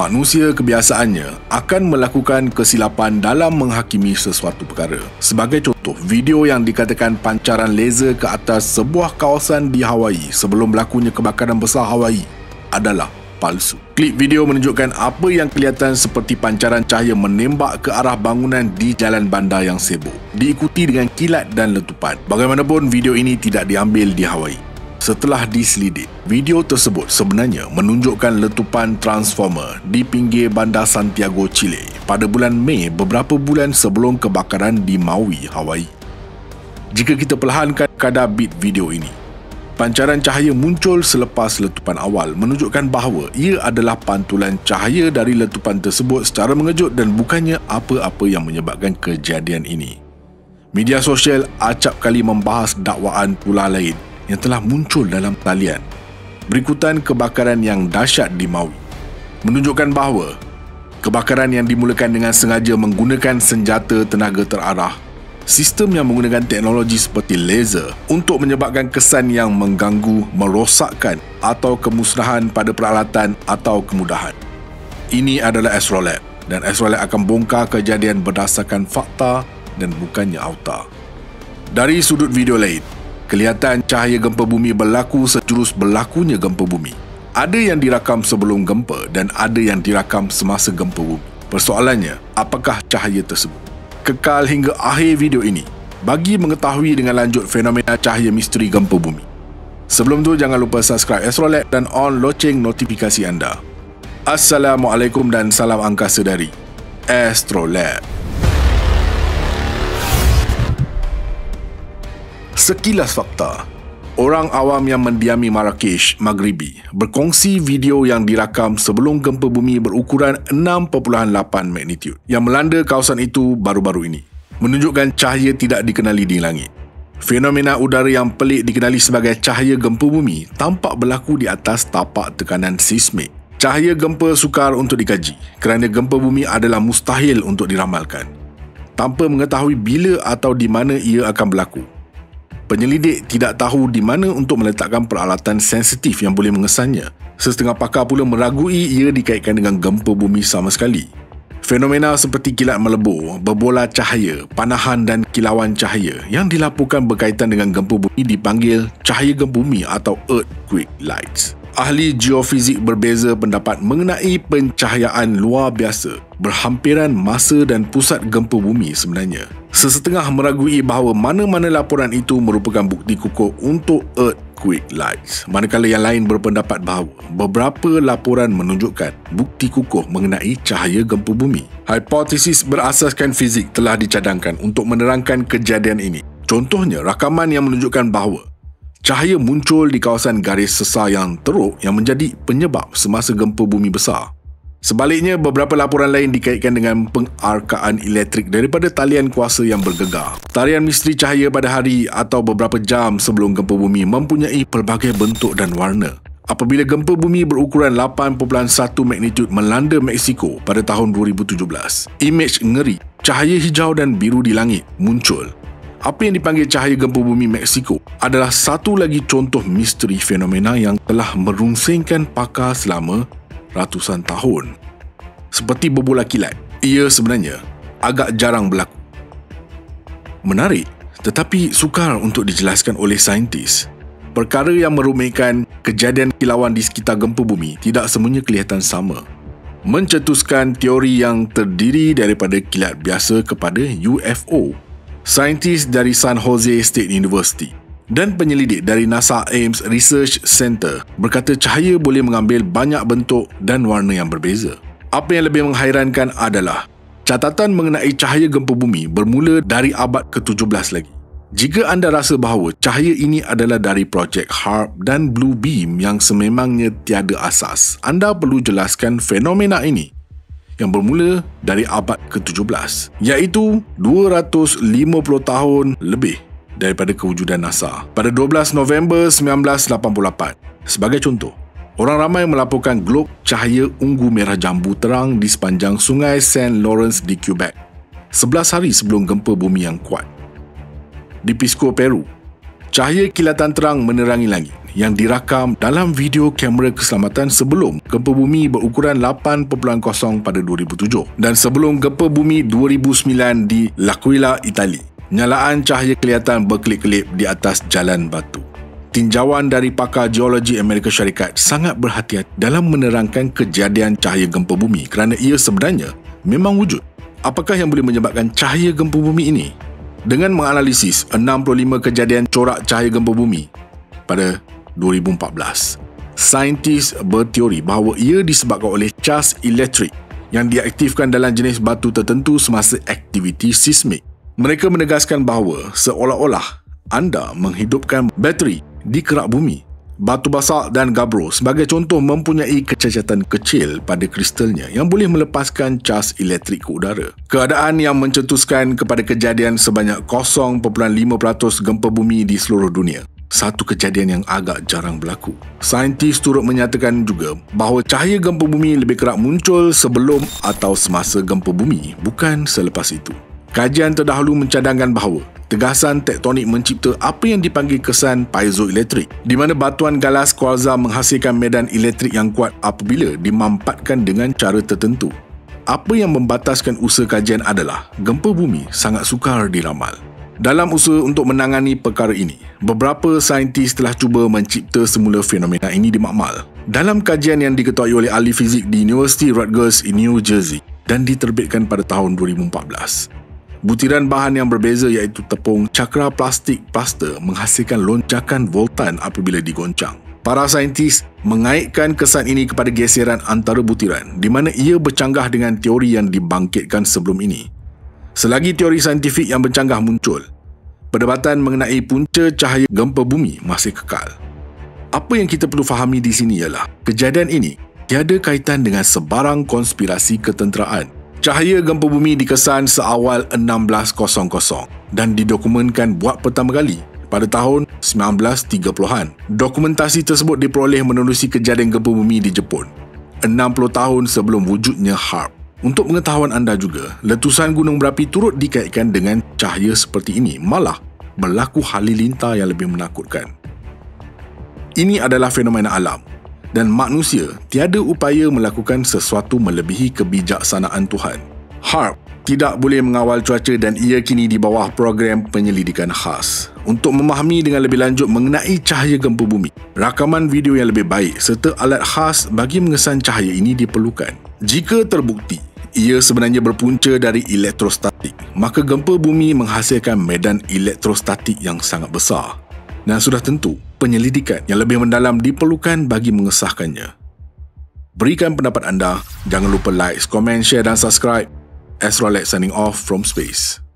Manusia kebiasaannya akan melakukan kesilapan dalam menghakimi sesuatu perkara. Sebagai contoh, video yang dikatakan pancaran laser ke atas sebuah kawasan di Hawaii sebelum berlakunya kebakaran besar Hawaii adalah palsu. Klip video menunjukkan apa yang kelihatan seperti pancaran cahaya menembak ke arah bangunan di jalan bandar yang sibuk, diikuti dengan kilat dan letupan. Bagaimanapun, video ini tidak diambil di Hawaii. Setelah diselidik, video tersebut sebenarnya menunjukkan letupan transformer di pinggir bandar Santiago, Chile pada bulan Mei beberapa bulan sebelum kebakaran di Maui, Hawaii. Jika kita perlahankan kadar bit video ini, pancaran cahaya muncul selepas letupan awal menunjukkan bahawa ia adalah pantulan cahaya dari letupan tersebut secara mengejut dan bukannya apa-apa yang menyebabkan kejadian ini. Media sosial acap kali membahas dakwaan pula lain yang telah muncul dalam talian berikutan kebakaran yang dahsyat di Maui, menunjukkan bahawa kebakaran yang dimulakan dengan sengaja menggunakan senjata tenaga terarah, sistem yang menggunakan teknologi seperti laser untuk menyebabkan kesan yang mengganggu, merosakkan atau kemusnahan pada peralatan atau kemudahan. Ini adalah Astrolab, dan Astrolab akan bongkar kejadian berdasarkan fakta dan bukannya auta. Dari sudut video lain, kelihatan cahaya gempa bumi berlaku sejurus berlakunya gempa bumi. Ada yang dirakam sebelum gempa dan ada yang dirakam semasa gempa bumi. Persoalannya, apakah cahaya tersebut kekal hingga akhir video ini bagi mengetahui dengan lanjut fenomena cahaya misteri gempa bumi? Sebelum tu, jangan lupa subscribe Astrolab dan on loceng notifikasi anda. Assalamualaikum dan salam angkasa dari Astrolab. Sekilas fakta, orang awam yang mendiami Marrakesh, Maghribi, berkongsi video yang dirakam sebelum gempa bumi berukuran 6.8 magnitude yang melanda kawasan itu baru-baru ini, menunjukkan cahaya tidak dikenali di langit. Fenomena udara yang pelik dikenali sebagai cahaya gempa bumi tampak berlaku di atas tapak tekanan seismik. Cahaya gempa sukar untuk dikaji kerana gempa bumi adalah mustahil untuk diramalkan, tanpa mengetahui bila atau di mana ia akan berlaku. Penyelidik tidak tahu di mana untuk meletakkan peralatan sensitif yang boleh mengesannya. Setengah pakar pula meragui ia dikaitkan dengan gempa bumi sama sekali. Fenomena seperti kilat melebur, berbola cahaya, panahan dan kilauan cahaya yang dilaporkan berkaitan dengan gempa bumi dipanggil cahaya gempa bumi atau earthquake lights. Ahli geofizik berbeza pendapat mengenai pencahayaan luar biasa berhampiran masa dan pusat gempa bumi sebenarnya. Sesetengah meragui bahawa mana-mana laporan itu merupakan bukti kukuh untuk earthquake lights, manakala yang lain berpendapat bahawa beberapa laporan menunjukkan bukti kukuh mengenai cahaya gempa bumi. Hipotesis berasaskan fizik telah dicadangkan untuk menerangkan kejadian ini. Contohnya, rakaman yang menunjukkan bahawa cahaya muncul di kawasan garis sesar yang teruk yang menjadi penyebab semasa gempa bumi besar. Sebaliknya, beberapa laporan lain dikaitkan dengan pengarkaan elektrik daripada talian kuasa yang bergegar. Tarian misteri cahaya pada hari atau beberapa jam sebelum gempa bumi mempunyai pelbagai bentuk dan warna. Apabila gempa bumi berukuran 8.1 magnitude melanda Meksiko pada tahun 2017, imej ngeri, cahaya hijau dan biru di langit muncul. Apa yang dipanggil cahaya gempa bumi Meksiko adalah satu lagi contoh misteri fenomena yang telah merungsingkan pakar selama ratusan tahun. Seperti berbola kilat, ia sebenarnya agak jarang berlaku. Menarik tetapi sukar untuk dijelaskan oleh saintis. Perkara yang merumikan, kejadian kilauan di sekitar gempa bumi tidak semuanya kelihatan sama, mencetuskan teori yang terdiri daripada kilat biasa kepada UFO. Saintis dari San Jose State University dan penyelidik dari NASA Ames Research Center berkata cahaya boleh mengambil banyak bentuk dan warna yang berbeza. Apa yang lebih menghairankan adalah catatan mengenai cahaya gempa bumi bermula dari abad ke-17 lagi. Jika anda rasa bahawa cahaya ini adalah dari projek HAARP dan Blue Beam yang sememangnya tiada asas, anda perlu jelaskan fenomena ini yang bermula dari abad ke-17, iaitu 250 tahun lebih daripada kewujudan NASA pada 12 November 1988. Sebagai contoh, orang ramai melaporkan glob cahaya ungu merah jambu terang di sepanjang sungai Saint Lawrence di Quebec 11 hari sebelum gempa bumi yang kuat. Di Pisco, Peru, cahaya kilatan terang menerangi langit yang dirakam dalam video kamera keselamatan sebelum gempa bumi berukuran 8.0 pada 2007 dan sebelum gempa bumi 2009 di L'Aquila, Itali. Nyalaan cahaya kelihatan berkelip-kelip di atas jalan batu. Tinjauan dari pakar geologi Amerika Syarikat sangat berhati-hati dalam menerangkan kejadian cahaya gempa bumi kerana ia sebenarnya memang wujud. Apakah yang boleh menyebabkan cahaya gempa bumi ini? Dengan menganalisis 65 kejadian corak cahaya gempa bumi pada 2014, saintis berteori bahawa ia disebabkan oleh cas elektrik yang diaktifkan dalam jenis batu tertentu semasa aktiviti seismik. Mereka menegaskan bahawa seolah-olah anda menghidupkan bateri di kerak bumi. Batu basak dan gabbro sebagai contoh mempunyai kecacatan kecil pada kristalnya yang boleh melepaskan cas elektrik ke udara. Keadaan yang mencetuskan kepada kejadian sebanyak 0.5% gempa bumi di seluruh dunia. Satu kejadian yang agak jarang berlaku. Saintis turut menyatakan juga bahawa cahaya gempa bumi lebih kerap muncul sebelum atau semasa gempa bumi, bukan selepas itu. Kajian terdahulu mencadangkan bahawa tegasan tektonik mencipta apa yang dipanggil kesan piezoelektrik, di mana batuan galas kuarza menghasilkan medan elektrik yang kuat apabila dimampatkan dengan cara tertentu. Apa yang membataskan usaha kajian adalah gempa bumi sangat sukar diramal. Dalam usaha untuk menangani perkara ini, beberapa saintis telah cuba mencipta semula fenomena ini di makmal. Dalam kajian yang diketuai oleh ahli fizik di Universiti Rutgers di New Jersey dan diterbitkan pada tahun 2014, butiran bahan yang berbeza iaitu tepung, cakra, plastik, plaster menghasilkan lonjakan voltan apabila digoncang. Para saintis mengaitkan kesan ini kepada geseran antara butiran di mana ia bercanggah dengan teori yang dibangkitkan sebelum ini. Selagi teori saintifik yang bercanggah muncul, perdebatan mengenai punca cahaya gempa bumi masih kekal. Apa yang kita perlu fahami di sini ialah kejadian ini tiada kaitan dengan sebarang konspirasi ketenteraan. Cahaya gempa bumi dikesan seawal 1600 dan didokumentkan buat pertama kali pada tahun 1930-an. Dokumentasi tersebut diperoleh menerusi kejadian gempa bumi di Jepun 60 tahun sebelum wujudnya HAARP. Untuk pengetahuan anda juga, letusan gunung berapi turut dikaitkan dengan cahaya seperti ini. Malah, berlaku halilintar yang lebih menakutkan. Ini adalah fenomena alam. Dan manusia tiada upaya melakukan sesuatu melebihi kebijaksanaan Tuhan. HAARP tidak boleh mengawal cuaca dan ia kini di bawah program penyelidikan khas. Untuk memahami dengan lebih lanjut mengenai cahaya gempa bumi, rakaman video yang lebih baik serta alat khas bagi mengesan cahaya ini diperlukan. Jika terbukti ia sebenarnya berpunca dari elektrostatik, maka gempa bumi menghasilkan medan elektrostatik yang sangat besar. Dan sudah tentu, penyelidikan yang lebih mendalam diperlukan bagi mengesahkannya. Berikan pendapat anda. Jangan lupa like, komen, share dan subscribe. Astrolab signing off from space.